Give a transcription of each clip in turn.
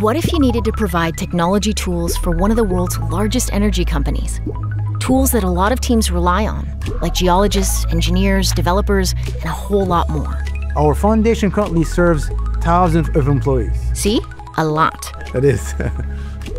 What if you needed to provide technology tools for one of the world's largest energy companies? Tools that a lot of teams rely on, like geologists, engineers, developers, and a whole lot more. Our foundation currently serves thousands of employees. See? A lot. That is.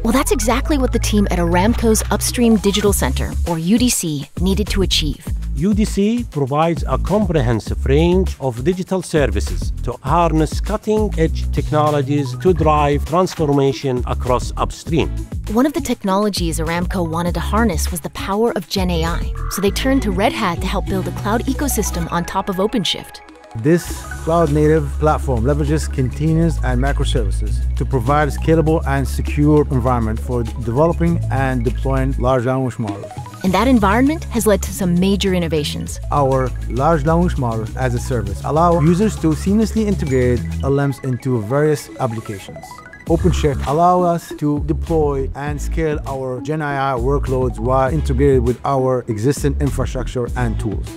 Well, that's exactly what the team at Aramco's Upstream Digital Center, or UDC, needed to achieve. UDC provides a comprehensive range of digital services to harness cutting-edge technologies to drive transformation across upstream. One of the technologies Aramco wanted to harness was the power of GenAI, so they turned to Red Hat to help build a cloud ecosystem on top of OpenShift. This cloud-native platform leverages containers and microservices to provide a scalable and secure environment for developing and deploying large language models. And that environment has led to some major innovations. Our large language model as a service allows users to seamlessly integrate LLMs into various applications. OpenShift allows us to deploy and scale our GenAI workloads while integrated with our existing infrastructure and tools.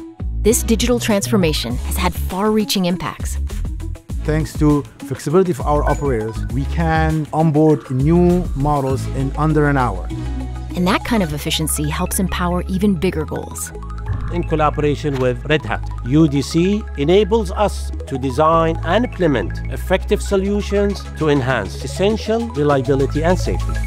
This digital transformation has had far-reaching impacts. Thanks to flexibility for our operators, we can onboard new models in under an hour. And that kind of efficiency helps empower even bigger goals. In collaboration with Red Hat, UDC enables us to design and implement effective solutions to enhance essential reliability and safety.